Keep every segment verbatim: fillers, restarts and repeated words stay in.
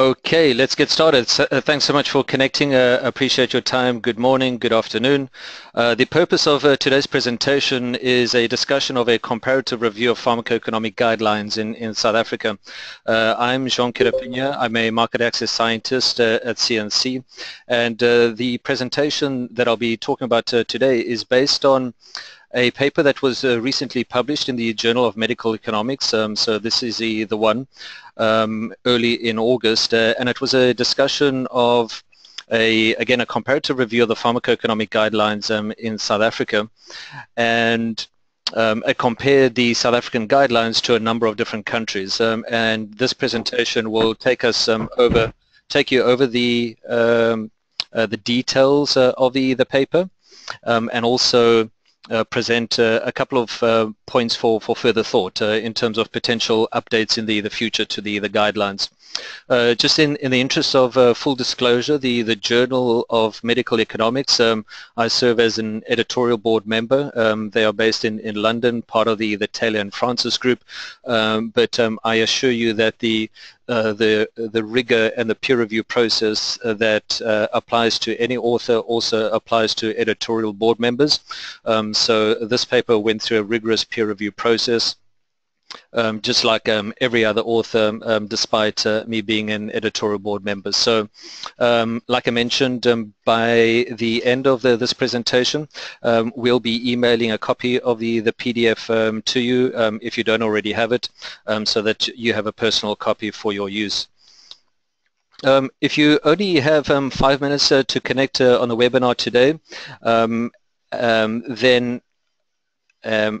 Okay, let's get started. So, uh, thanks so much for connecting. Uh, appreciate your time. Good morning, good afternoon. Uh, the purpose of uh, today's presentation is a discussion of a comparative review of pharmacoeconomic guidelines in, in South Africa. Uh, I'm Jean Carapinha. I'm a market access scientist uh, at C N C. And uh, the presentation that I'll be talking about uh, today is based on a paper that was uh, recently published in the Journal of Medical Economics, um, so this is the, the one, um, early in August, uh, and it was a discussion of, a again, a comparative review of the pharmacoeconomic guidelines um, in South Africa, and um, it compared the South African guidelines to a number of different countries, um, and this presentation will take us um, over, take you over the, um, uh, the details uh, of the, the paper, um, and also Uh, present uh, a couple of uh, points for, for further thought uh, in terms of potential updates in the, the future to the, the guidelines. Uh, just in, in the interest of uh, full disclosure, the, the Journal of Medical Economics, um, I serve as an editorial board member. Um, they are based in, in London, part of the, the Taylor and Francis group, um, but um, I assure you that the Uh, the the rigor and the peer review process uh, that uh, applies to any author also applies to editorial board members. Um, so this paper went through a rigorous peer review process, um, just like um, every other author, um, despite uh, me being an editorial board member. So, um, like I mentioned, um, by the end of the, this presentation, um, we'll be emailing a copy of the, the P D F um, to you um, if you don't already have it, um, so that you have a personal copy for your use. Um, if you only have um, five minutes uh, to connect uh, on the webinar today, um, um, then um,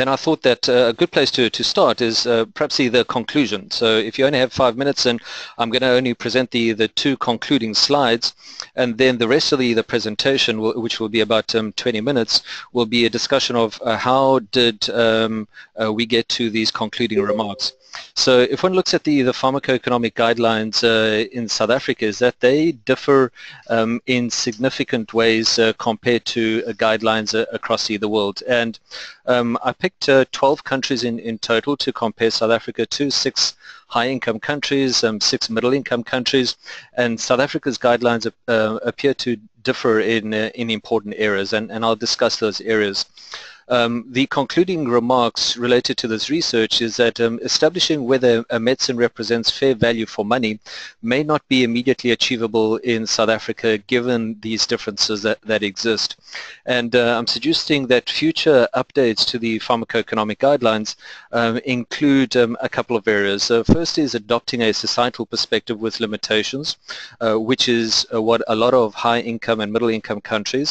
Then I thought that uh, a good place to, to start is uh, perhaps the, the conclusion. So if you only have five minutes, and I'm going to only present the, the two concluding slides, and then the rest of the, the presentation, will, which will be about um, twenty minutes, will be a discussion of uh, how did um, uh, we get to these concluding remarks. So if one looks at the, the pharmacoeconomic guidelines uh, in South Africa, is that they differ um, in significant ways uh, compared to uh, guidelines uh, across the, the world. And um, I picked uh, twelve countries in, in total to compare South Africa to, six high-income countries, um, six middle-income countries, and South Africa's guidelines uh, appear to differ in, uh, in important areas, and, and I'll discuss those areas. Um, the concluding remarks related to this research is that um, establishing whether a medicine represents fair value for money may not be immediately achievable in South Africa given these differences that, that exist. And uh, I'm suggesting that future updates to the pharmacoeconomic guidelines um, include um, a couple of areas. So first is adopting a societal perspective with limitations, uh, which is uh, what a lot of high-income and middle-income countries,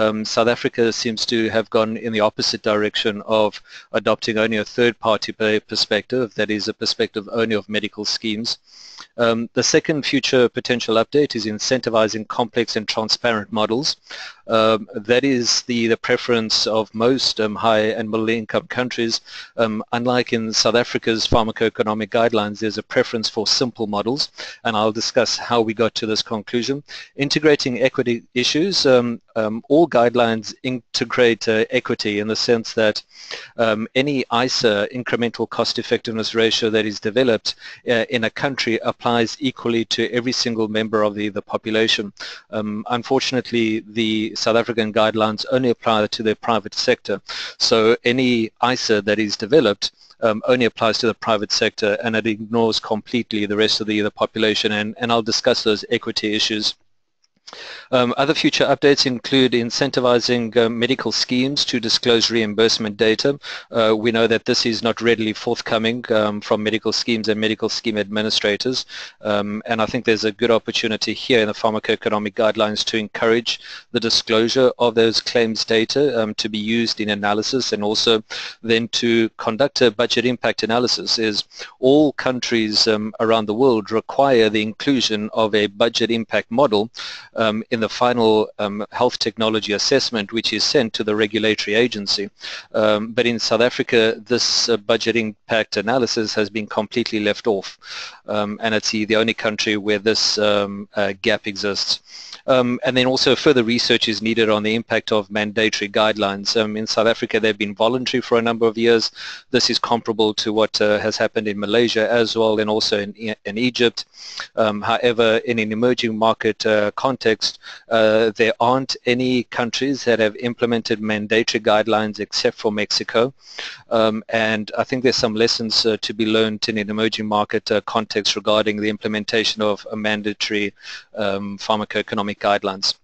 um, South Africa seems to have gone in the opposite opposite direction of adopting only a third-party perspective, that is a perspective only of medical schemes. Um, the second future potential update is incentivizing complex and transparent models. Um, that is the, the preference of most um, high and middle-income countries. Um, unlike in South Africa's pharmacoeconomic guidelines, there's a preference for simple models, and I'll discuss how we got to this conclusion. Integrating equity issues. Um, um, all guidelines integrate uh, equity in the sense that um, any I C E R incremental cost-effectiveness ratio that is developed uh, in a country applies equally to every single member of the, the population. Um, unfortunately, the South African guidelines only apply to the private sector, so any I C E R that is developed um, only applies to the private sector, and it ignores completely the rest of the, the population, and, and I'll discuss those equity issues. Um, other future updates include incentivizing uh, medical schemes to disclose reimbursement data. Uh, we know that this is not readily forthcoming um, from medical schemes and medical scheme administrators, um, and I think there's a good opportunity here in the pharmacoeconomic guidelines to encourage the disclosure of those claims data um, to be used in analysis, and also then to conduct a budget impact analysis. Is all countries um, around the world require the inclusion of a budget impact model. Um, um, in the final um, health technology assessment, which is sent to the regulatory agency. Um, but in South Africa, this uh, budget impact analysis has been completely left off, um, and it's the only country where this um, uh, gap exists. Um, and then also further research is needed on the impact of mandatory guidelines. Um, in South Africa, they've been voluntary for a number of years. This is comparable to what uh, has happened in Malaysia as well, and also in, in Egypt. Um, however, in an emerging market uh, context, uh, there aren't any countries that have implemented mandatory guidelines except for Mexico. Um, and I think there's some lessons uh, to be learned in an emerging market uh, context regarding the implementation of a mandatory um, pharmacoeconomic guidelines.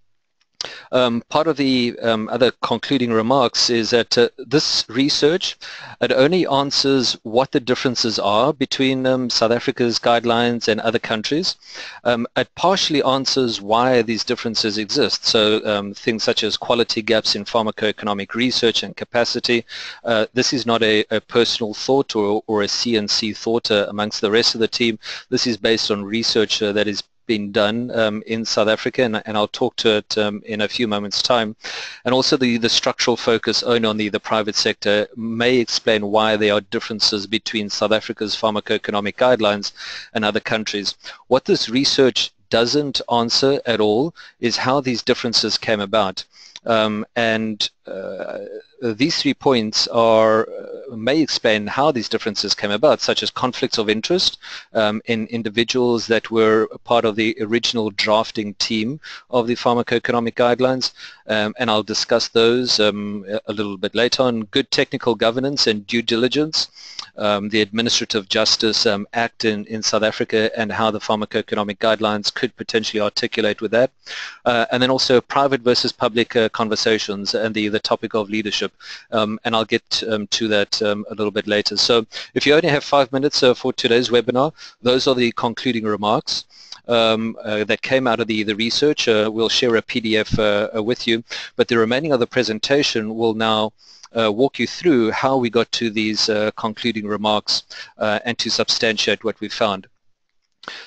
Um, part of the um, other concluding remarks is that uh, this research, it only answers what the differences are between um, South Africa's guidelines and other countries. Um, it partially answers why these differences exist, so um, things such as quality gaps in pharmacoeconomic research and capacity. Uh, this is not a, a personal thought or, or a C N C thought uh, amongst the rest of the team. This is based on research uh, that is been done um, in South Africa, and, and I'll talk to it um, in a few moments' time. And also the, the structural focus only on the, the private sector may explain why there are differences between South Africa's pharmacoeconomic guidelines and other countries. What this research doesn't answer at all is how these differences came about. Um, and uh, these three points are, uh, may explain how these differences came about, such as conflicts of interest um, in individuals that were part of the original drafting team of the pharmacoeconomic guidelines, um, and I'll discuss those um, a little bit later on. Good technical governance and due diligence, um, the Administrative Justice um, Act in, in South Africa and how the pharmacoeconomic guidelines could potentially articulate with that, uh, and then also private versus public uh, conversations and the, the topic of leadership, um, and I'll get um, to that um, a little bit later. So if you only have five minutes uh, for today's webinar, those are the concluding remarks um, uh, that came out of the, the research. Uh, we'll share a P D F uh, with you, but the remaining of the presentation will now uh, walk you through how we got to these uh, concluding remarks uh, and to substantiate what we found.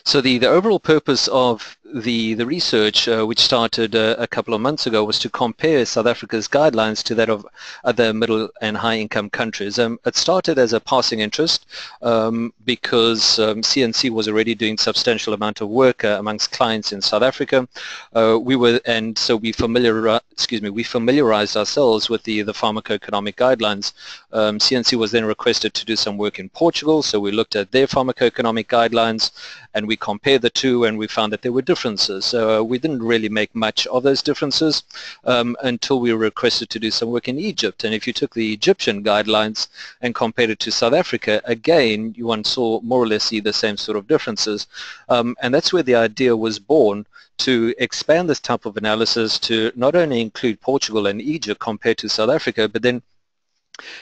So the, the overall purpose of the, the research, uh, which started uh, a couple of months ago, was to compare South Africa's guidelines to that of other middle and high-income countries. Um, it started as a passing interest um, because um, C N C was already doing substantial amount of work uh, amongst clients in South Africa. Uh, we were, and so we familiar, excuse me, we familiarized ourselves with the, the pharmacoeconomic guidelines. Um, C N C was then requested to do some work in Portugal, so we looked at their pharmacoeconomic guidelines, and we compared the two, and we found that there were differences. So uh, we didn't really make much of those differences um, until we were requested to do some work in Egypt. And if you took the Egyptian guidelines and compared it to South Africa, again, you one saw more or less see the same sort of differences. Um, and that's where the idea was born, to expand this type of analysis to not only include Portugal and Egypt compared to South Africa, but then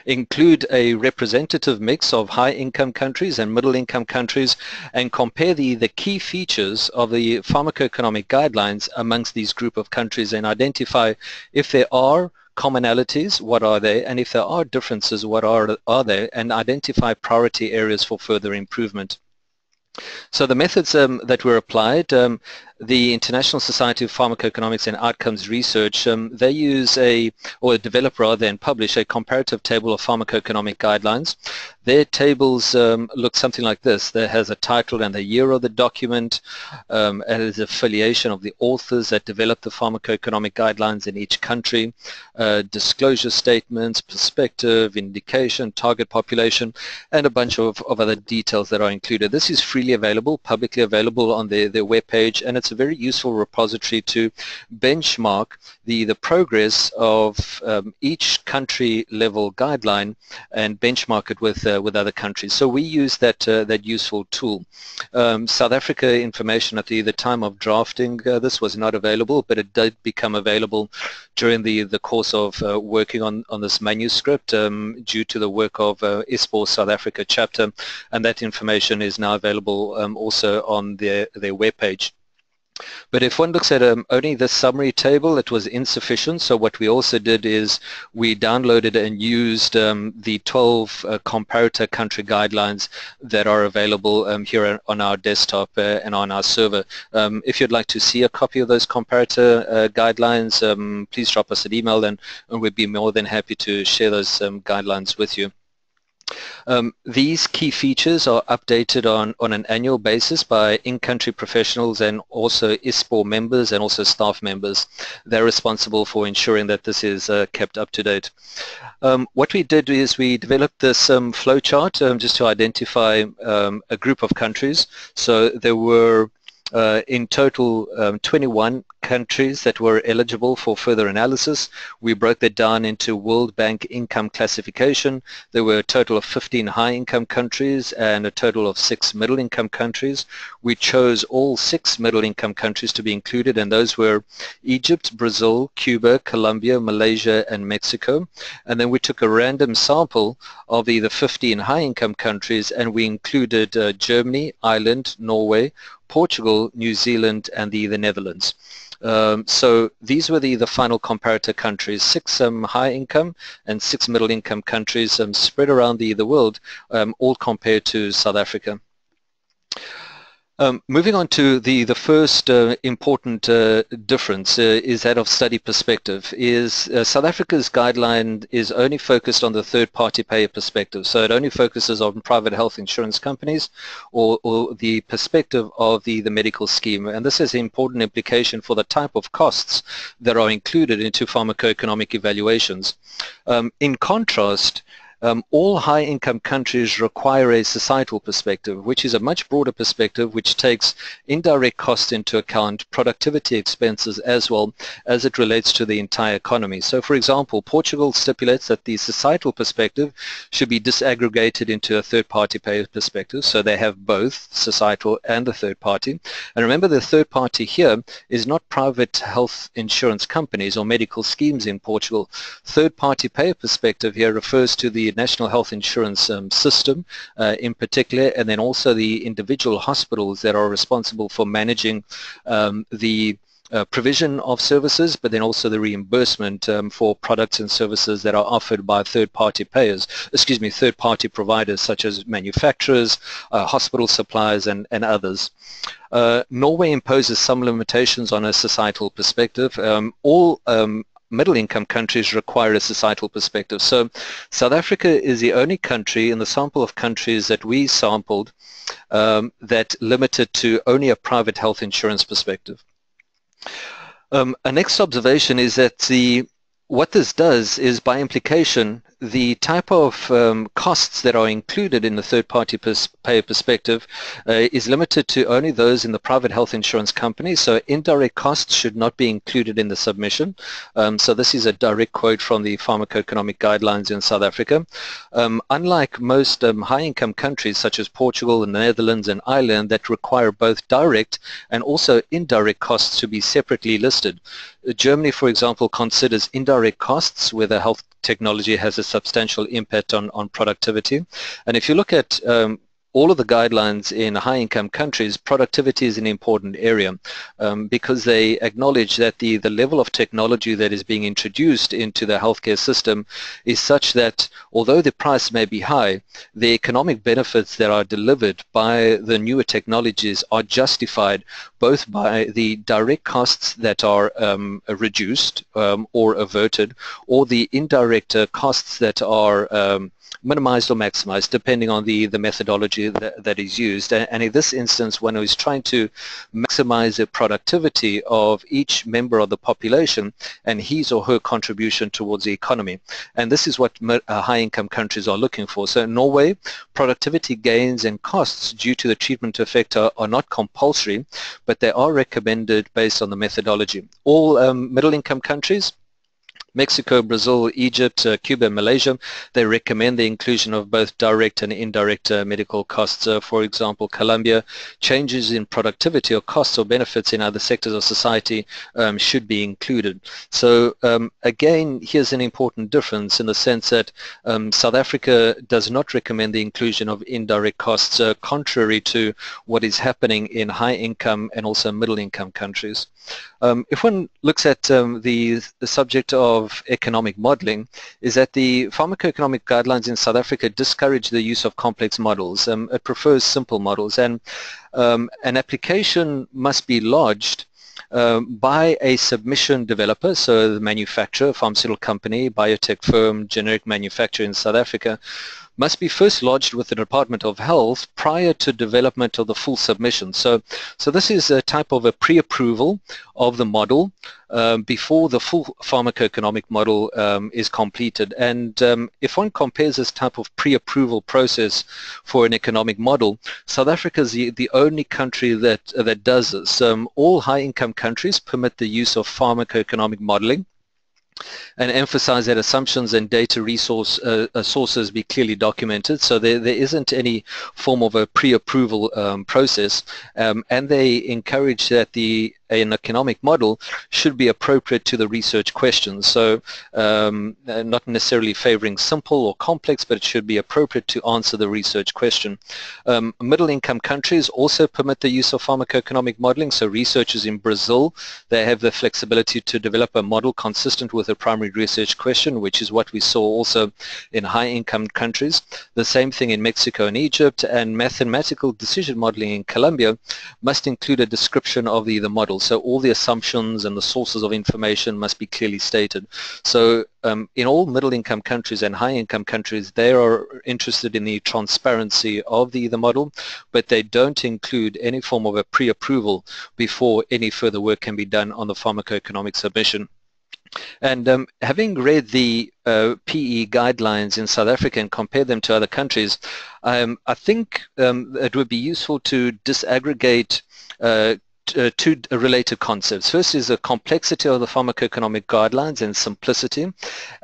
include a representative mix of high-income countries and middle-income countries, and compare the, the key features of the pharmacoeconomic guidelines amongst these group of countries, and identify if there are commonalities, what are they, and if there are differences, what are, are they, and identify priority areas for further improvement. So the methods um, that were applied, um, the International Society of Pharmacoeconomics and Outcomes Research, um, they use a, or develop rather and publish a comparative table of pharmacoeconomic guidelines. Their tables um, look something like this. There has a title and the year of the document, um, and there's affiliation of the authors that developed the pharmacoeconomic guidelines in each country, uh, disclosure statements, perspective, indication, target population, and a bunch of, of other details that are included. This is freely available, publicly available on their, their webpage, and it's It's a very useful repository to benchmark the, the progress of um, each country level guideline and benchmark it with, uh, with other countries. So we use that, uh, that useful tool. Um, South Africa information at the, the time of drafting, uh, this was not available, but it did become available during the, the course of uh, working on, on this manuscript um, due to the work of uh, ISPOR South Africa chapter, and that information is now available um, also on their, their webpage. But if one looks at um, only the summary table, it was insufficient. So what we also did is we downloaded and used um, the twelve uh, comparator country guidelines that are available um, here on our desktop uh, and on our server. Um, if you'd like to see a copy of those comparator uh, guidelines, um, please drop us an email, and, and we'd be more than happy to share those um, guidelines with you. Um, these key features are updated on, on an annual basis by in-country professionals and also I S P O R members and also staff members. They're responsible for ensuring that this is uh, kept up to date. Um, what we did is we developed this um, flowchart um, just to identify um, a group of countries. So there were Uh, in total, um, twenty-one countries that were eligible for further analysis. We broke that down into World Bank income classification. There were a total of fifteen high-income countries and a total of six middle-income countries. We chose all six middle-income countries to be included, and those were Egypt, Brazil, Cuba, Colombia, Malaysia, and Mexico. And then we took a random sample of the, the fifteen high-income countries, and we included uh, Germany, Ireland, Norway, Portugal, New Zealand, and the, the Netherlands. Um, so these were the, the final comparator countries, six um, high-income and six middle-income countries um, spread around the, the world, um, all compared to South Africa. Um, moving on to the, the first uh, important uh, difference uh, is that of study perspective. Is uh, South Africa's guideline is only focused on the third-party payer perspective, so it only focuses on private health insurance companies or, or the perspective of the, the medical scheme. And this has an important implication for the type of costs that are included into pharmacoeconomic evaluations. Um, in contrast, Um, all high-income countries require a societal perspective, which is a much broader perspective, which takes indirect costs into account, productivity expenses, as well as it relates to the entire economy. So, for example, Portugal stipulates that the societal perspective should be disaggregated into a third-party payer perspective, so they have both societal and the third-party. And remember, the third-party here is not private health insurance companies or medical schemes in Portugal. Third-party payer perspective here refers to the national health insurance um, system uh, in particular, and then also the individual hospitals that are responsible for managing um, the uh, provision of services, but then also the reimbursement um, for products and services that are offered by third-party payers, excuse me, third-party providers such as manufacturers, uh, hospital suppliers, and, and others. Uh, Norway imposes some limitations on a societal perspective. Um, all um, middle-income countries require a societal perspective. So South Africa is the only country in the sample of countries that we sampled um, that limited to only a private health insurance perspective. Um, a next observation is that the what this does is, by implication, the type of um, costs that are included in the third-party pers- payer perspective uh, is limited to only those in the private health insurance company, so indirect costs should not be included in the submission. Um, so this is a direct quote from the pharmacoeconomic guidelines in South Africa. Um, unlike most um, high-income countries such as Portugal and the Netherlands and Ireland that require both direct and also indirect costs to be separately listed, Germany, for example, considers indirect costs whether health technology has a substantial impact on, on productivity. And if you look at um, all of the guidelines in high-income countries, productivity is an important area um, because they acknowledge that the, the level of technology that is being introduced into the healthcare system is such that although the price may be high, the economic benefits that are delivered by the newer technologies are justified both by the direct costs that are um, reduced um, or averted, or the indirect uh, costs that are um, minimized or maximized, depending on the, the methodology that, that is used. And in this instance, one is trying to maximize the productivity of each member of the population and his or her contribution towards the economy. And this is what high-income countries are looking for. So in Norway, productivity gains and costs due to the treatment effect are, are not compulsory, but they are recommended based on the methodology. All um, middle-income countries Mexico, Brazil, Egypt, uh, Cuba, and Malaysia. They recommend the inclusion of both direct and indirect uh, medical costs. Uh, for example, Colombia, changes in productivity or costs or benefits in other sectors of society um, should be included. So um, again, here's an important difference in the sense that um, South Africa does not recommend the inclusion of indirect costs, uh, contrary to what is happening in high-income and also middle-income countries. Um, if one looks at um, the, the subject of economic modeling, is that the pharmacoeconomic guidelines in South Africa discourage the use of complex models. Um, it prefers simple models, and um, an application must be lodged Um, by a submission developer, so the manufacturer, pharmaceutical company, biotech firm, generic manufacturer in South Africa, must be first lodged with the Department of Health prior to development of the full submission. So, so this is a type of a pre-approval of the model um, before the full pharmacoeconomic model um, is completed. And um, if one compares this type of pre-approval process for an economic model, South Africa is the, the only country that, uh, that does this. Um, all high-income countries permit the use of pharmacoeconomic modeling and emphasize that assumptions and data resource uh, sources be clearly documented, so there, there isn't any form of a pre-approval um, process, um, and they encourage that the an economic model should be appropriate to the research questions, so um, not necessarily favoring simple or complex, but it should be appropriate to answer the research question. Um, middle-income countries also permit the use of pharmacoeconomic modeling, so researchers in Brazil, they have the flexibility to develop a model consistent with a primary research question, which is what we saw also in high-income countries. The same thing in Mexico and Egypt, and mathematical decision modeling in Colombia must include a description of the, the model. So all the assumptions and the sources of information must be clearly stated. So um, in all middle-income countries and high-income countries, they are interested in the transparency of the, the model, but they don't include any form of a pre-approval before any further work can be done on the pharmacoeconomic submission. And um, having read the uh, P E guidelines in South Africa and compared them to other countries, um, I think um, it would be useful to disaggregate uh, Uh, two related concepts. First is the complexity of the pharmacoeconomic guidelines and simplicity,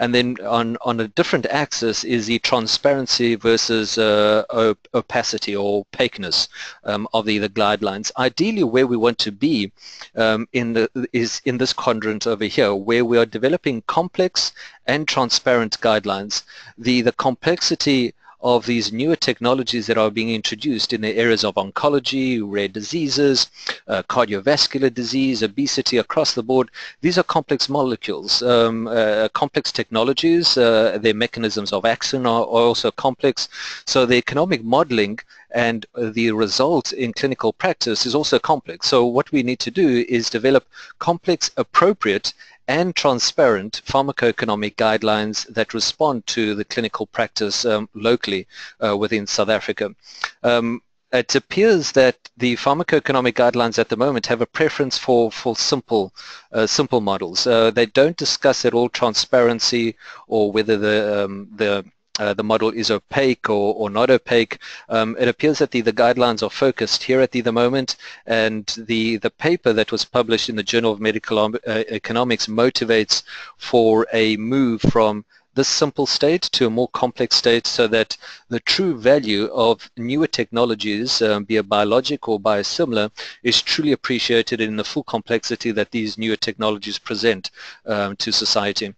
and then on, on a different axis is the transparency versus uh, op opacity or opaqueness um, of the, the guidelines. Ideally, where we want to be um, in the, is in this quadrant over here, where we are developing complex and transparent guidelines. The, the complexity of these newer technologies that are being introduced in the areas of oncology, rare diseases, uh, cardiovascular disease, obesity across the board. These are complex molecules, um, uh, complex technologies. Uh, their mechanisms of action are, are also complex. So the economic modeling and the result in clinical practice is also complex. So what we need to do is develop complex, appropriate, and transparent pharmacoeconomic guidelines that respond to the clinical practice um, locally uh, within South Africa. Um, it appears that the pharmacoeconomic guidelines at the moment have a preference for, for simple uh, simple models. Uh, they don't discuss at all transparency or whether the, um, the Uh, the model is opaque or, or not opaque. Um, it appears that the, the guidelines are focused here at the, the moment, and the, the paper that was published in the Journal of Medical uh, Economics motivates for a move from this simple state to a more complex state, so that the true value of newer technologies, um, be it biologic or biosimilar, is truly appreciated in the full complexity that these newer technologies present um, to society.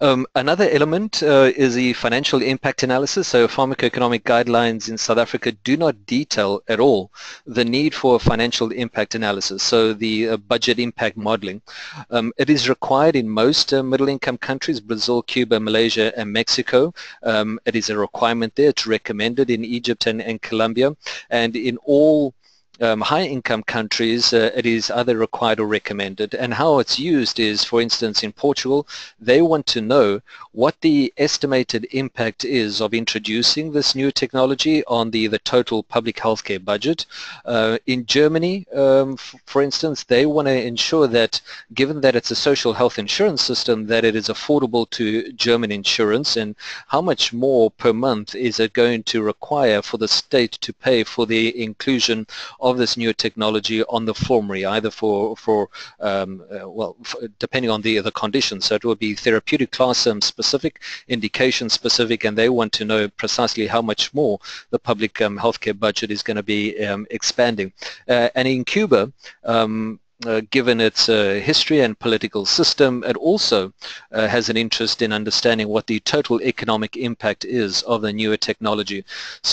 Um, another element uh, is the financial impact analysis. So pharmacoeconomic guidelines in South Africa do not detail at all the need for financial impact analysis, so the uh, budget impact modeling. Um, it is required in most uh, middle-income countries, Brazil, Cuba, Malaysia, and Mexico. Um, it is a requirement there. It's recommended in Egypt and, and Colombia, and in all Um, high-income countries, uh, it is either required or recommended. And how it's used is, for instance, in Portugal, they want to know what the estimated impact is of introducing this new technology on the, the total public healthcare budget. Uh, in Germany, um, for instance, they want to ensure that, given that it's a social health insurance system, that it is affordable to German insurance, and how much more per month is it going to require for the state to pay for the inclusion of of this new technology on the formulary, either for, for um, uh, well, for, depending on the, the condition. So it will be therapeutic class um, specific, indication specific, and they want to know precisely how much more the public um, healthcare budget is going to be um, expanding. Uh, and in Cuba, um, Uh, given its uh, history and political system, it also uh, has an interest in understanding what the total economic impact is of the newer technology.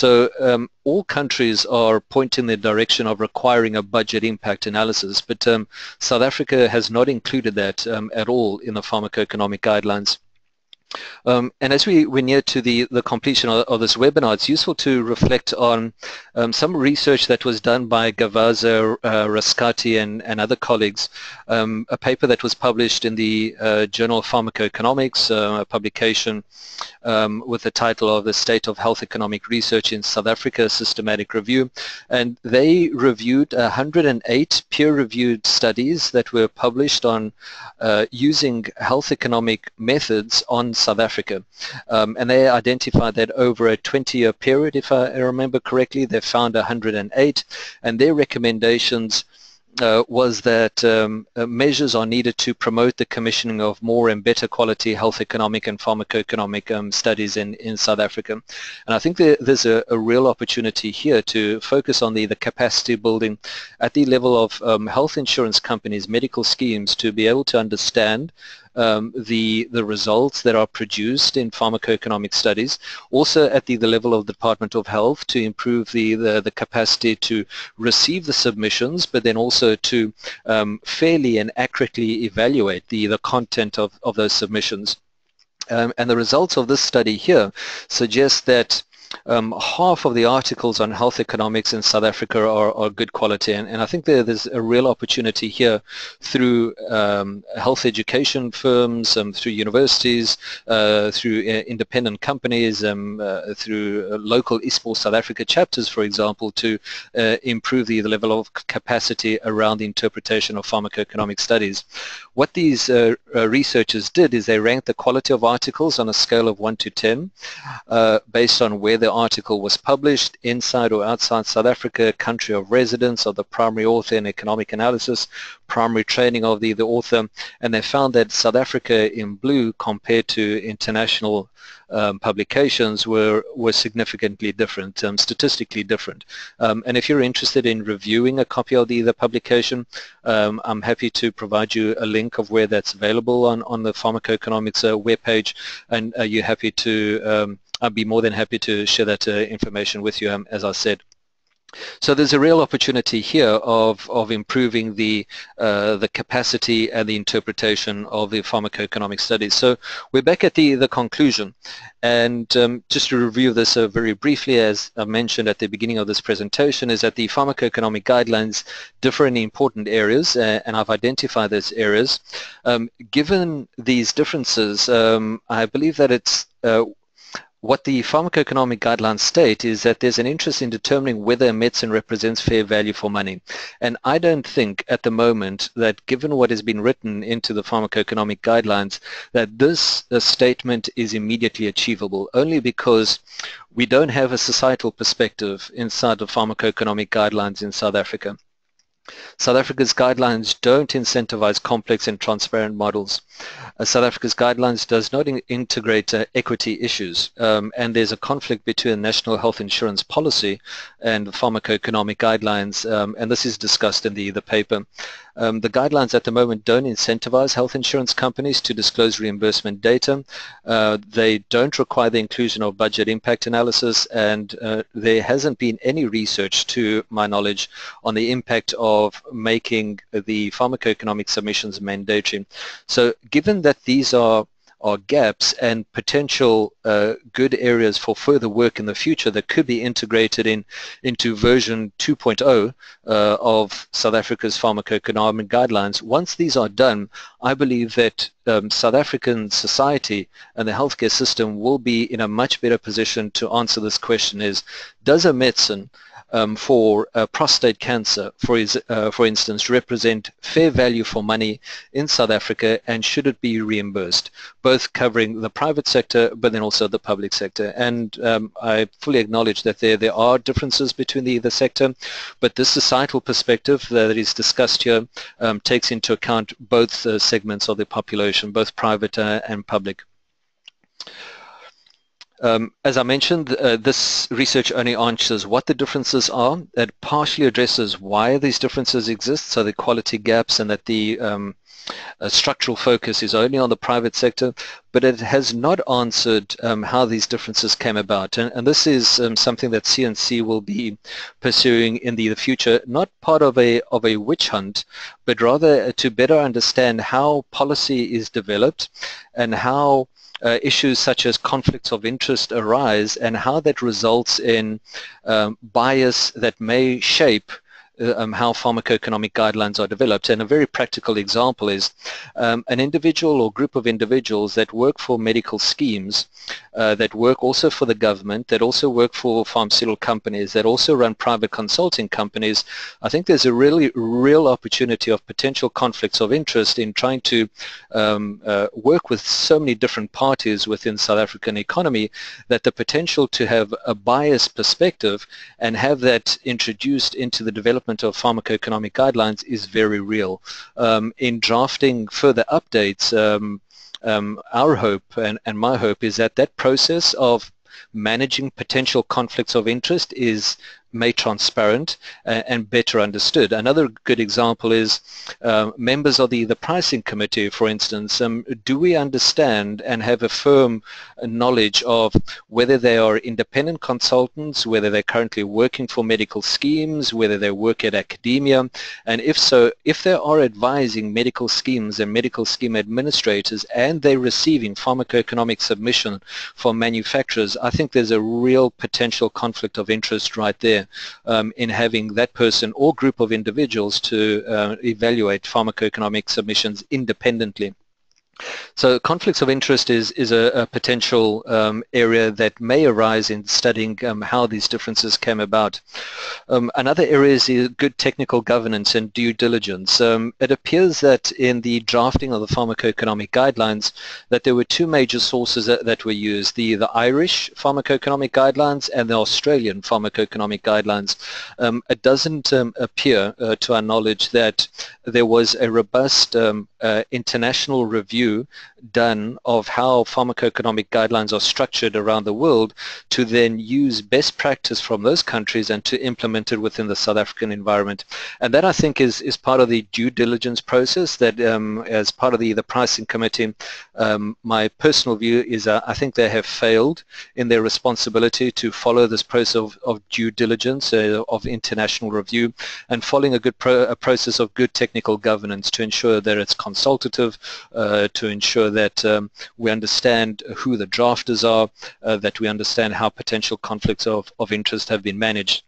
So um, all countries are pointing in the direction of requiring a budget impact analysis, but um, South Africa has not included that um, at all in the pharmacoeconomic guidelines. Um, and as we, we near to the, the completion of, of this webinar, it's useful to reflect on um, some research that was done by Gavaza, uh, Rascati, and, and other colleagues, um, a paper that was published in the uh, Journal of Pharmacoeconomics, uh, a publication um, with the title of The State of Health Economic Research in South Africa, Systematic Review. And they reviewed one hundred eight peer-reviewed studies that were published on uh, using health economic methods on South Africa, um, and they identified that over a twenty year period, if I remember correctly, they found one hundred eight, and their recommendations Uh, was that um, uh, measures are needed to promote the commissioning of more and better quality health economic and pharmacoeconomic um, studies in, in South Africa. And I think there, there's a, a real opportunity here to focus on the, the capacity building at the level of um, health insurance companies, medical schemes, to be able to understand um, the, the results that are produced in pharmacoeconomic studies. Also at the, the level of the Department of Health to improve the, the, the capacity to receive the submissions, but then also to um, fairly and accurately evaluate the, the content of, of those submissions. Um, and the results of this study here suggest that Um, half of the articles on health economics in South Africa are, are good quality, and, and I think there, there's a real opportunity here through um, health education firms, um, through universities, uh, through uh, independent companies, um, uh, through uh, local ISPOR South Africa chapters, for example, to uh, improve the, the level of capacity around the interpretation of pharmacoeconomic studies. What these uh, uh, researchers did is they ranked the quality of articles on a scale of one to ten uh, based on where the article was published, inside or outside South Africa, country of residence of the primary author in economic analysis, primary training of the, the author, and they found that South Africa in blue compared to international um, publications were, were significantly different, um, statistically different. Um, and if you're interested in reviewing a copy of the, the publication, um, I'm happy to provide you a link of where that's available on, on the pharmacoeconomics uh, webpage, and are you happy to um, I'd be more than happy to share that uh, information with you, um, as I said. So there's a real opportunity here of, of improving the, uh, the capacity and the interpretation of the pharmacoeconomic studies. So we're back at the, the conclusion. And um, just to review this uh, very briefly, as I mentioned at the beginning of this presentation, is that the pharmacoeconomic guidelines differ in important areas, uh, and I've identified those areas. Um, given these differences, um, I believe that it's uh, what the pharmacoeconomic guidelines state is that there's an interest in determining whether a medicine represents fair value for money. And I don't think at the moment that, given what has been written into the pharmacoeconomic guidelines, that this uh, statement is immediately achievable, only because we don't have a societal perspective inside the pharmacoeconomic guidelines in South Africa. South Africa's guidelines don't incentivize complex and transparent models. Uh, South Africa's guidelines does not in integrate uh, equity issues, um, and there's a conflict between national health insurance policy and pharmacoeconomic guidelines, um, and this is discussed in the, the paper. Um, the guidelines at the moment don't incentivize health insurance companies to disclose reimbursement data. Uh, they don't require the inclusion of budget impact analysis, and uh, there hasn't been any research, to my knowledge, on the impact of of making the pharmacoeconomic submissions mandatory. So given that these are, are gaps and potential uh, good areas for further work in the future that could be integrated in into version two point oh uh, of South Africa's pharmacoeconomic guidelines, once these are done, I believe that Um, South African society and the healthcare system will be in a much better position to answer this question: is does a medicine um, for uh, prostate cancer, for, is, uh, for instance, represent fair value for money in South Africa, and should it be reimbursed, both covering the private sector but then also the public sector. And um, I fully acknowledge that there, there are differences between the, the sector, but this societal perspective that is discussed here um, takes into account both uh, segments of the population, both private uh, and public. Um, as I mentioned, uh, this research only answers what the differences are. It partially addresses why these differences exist, so the quality gaps, and that the um, uh, structural focus is only on the private sector, but it has not answered um, how these differences came about. And, and this is um, something that C N C will be pursuing in the, the future, not part of a, of a witch hunt, but rather to better understand how policy is developed and how Uh, issues such as conflicts of interest arise, and how that results in um, bias that may shape uh, um, how pharmacoeconomic guidelines are developed. And a very practical example is um, an individual or group of individuals that work for medical schemes, uh, that work also for the government, that also work for pharmaceutical companies, that also run private consulting companies. I think there's a really real opportunity of potential conflicts of interest in trying to um, uh, work with so many different parties within South African economy, that the potential to have a biased perspective and have that introduced into the development of pharmacoeconomic guidelines is very real. Um, in drafting further updates, um, Um, our hope and, and my hope is that that process of managing potential conflicts of interest is made transparent uh, and better understood. Another good example is uh, members of the, the pricing committee, for instance. Um, do we understand and have a firm knowledge of whether they are independent consultants, whether they're currently working for medical schemes, whether they work at academia? And if so, if they are advising medical schemes and medical scheme administrators, and they're receiving pharmacoeconomic submission from manufacturers, I think there's a real potential conflict of interest right there. Um, in having that person or group of individuals to uh, evaluate pharmacoeconomic submissions independently. So conflicts of interest is, is a, a potential um, area that may arise in studying um, how these differences came about. Um, another area is good technical governance and due diligence. Um, it appears that in the drafting of the pharmacoeconomic guidelines that there were two major sources that, that were used, the, the Irish pharmacoeconomic guidelines and the Australian pharmacoeconomic guidelines. Um, it doesn't um, appear, uh, to our knowledge, that there was a robust um, uh, international review done of how pharmacoeconomic guidelines are structured around the world, to then use best practice from those countries and to implement it within the South African environment. And that, I think, is, is part of the due diligence process that um, as part of the, the pricing committee, um, my personal view is uh, I think they have failed in their responsibility to follow this process of, of due diligence, uh, of international review, and following a good pro a process of good technical governance to ensure that it's consultative, uh, to ensure that um, we understand who the drafters are, uh, that we understand how potential conflicts of, of interest have been managed.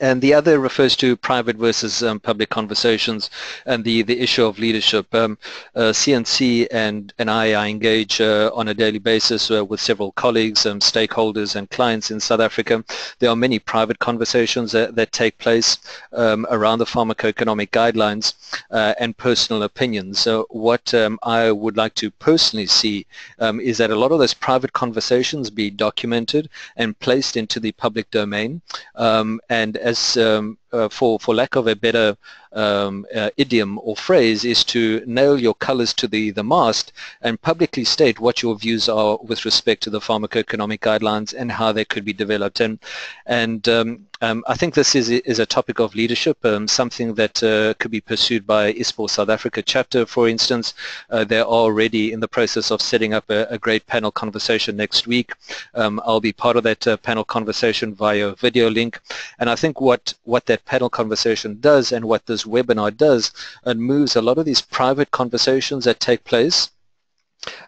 And the other refers to private versus um, public conversations and the, the issue of leadership. Um, uh, C N C and, and I, I engage uh, on a daily basis uh, with several colleagues, um, stakeholders and clients in South Africa. There are many private conversations that, that take place um, around the pharmacoeconomic guidelines uh, and personal opinions. So what um, I would like to personally see um, is that a lot of those private conversations be documented and placed into the public domain, um, and as um, uh, for, for lack of a better um, uh, idiom or phrase, is to nail your colors to the, the mast and publicly state what your views are with respect to the pharmacoeconomic guidelines and how they could be developed. And, and um, um, I think this is, is a topic of leadership, um, something that uh, could be pursued by ISPOR South Africa chapter, for instance. Uh, they're already in the process of setting up a, a great panel conversation next week. Um, I'll be part of that uh, panel conversation via video link. And I think what what that panel conversation does and what this webinar does, it moves a lot of these private conversations that take place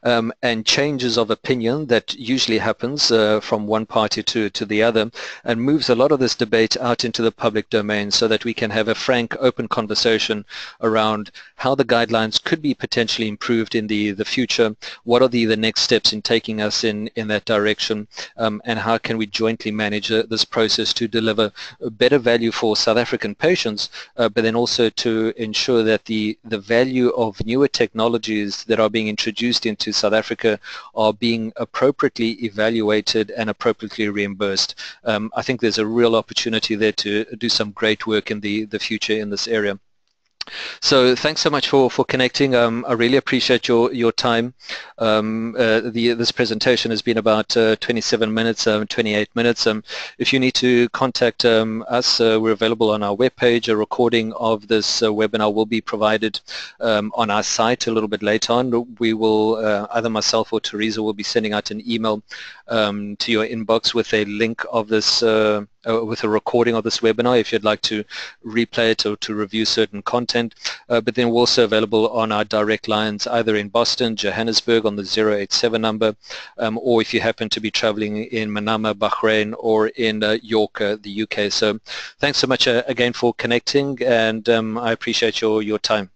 Um, and changes of opinion that usually happens uh, from one party to, to the other, and moves a lot of this debate out into the public domain so that we can have a frank, open conversation around how the guidelines could be potentially improved in the, the future, what are the, the next steps in taking us in, in that direction, um, and how can we jointly manage uh, this process to deliver better value for South African patients, uh, but then also to ensure that the, the value of newer technologies that are being introduced into South Africa are being appropriately evaluated and appropriately reimbursed. Um, I think there's a real opportunity there to do some great work in the, the future in this area. So thanks so much for, for connecting. Um, I really appreciate your, your time. Um, uh, the, this presentation has been about uh, twenty-seven minutes, um, twenty-eight minutes. Um, if you need to contact um, us, uh, we're available on our webpage. A recording of this uh, webinar will be provided um, on our site a little bit later on. We will, uh, either myself or Teresa will be sending out an email um, to your inbox with a link of this uh, Uh, with a recording of this webinar if you'd like to replay it or to review certain content. Uh, but then we're also available on our direct lines either in Boston, Johannesburg on the zero eight seven number, um, or if you happen to be traveling in Manama, Bahrain, or in uh, York, uh, the U K. So thanks so much uh, again for connecting, and um, I appreciate your, your time.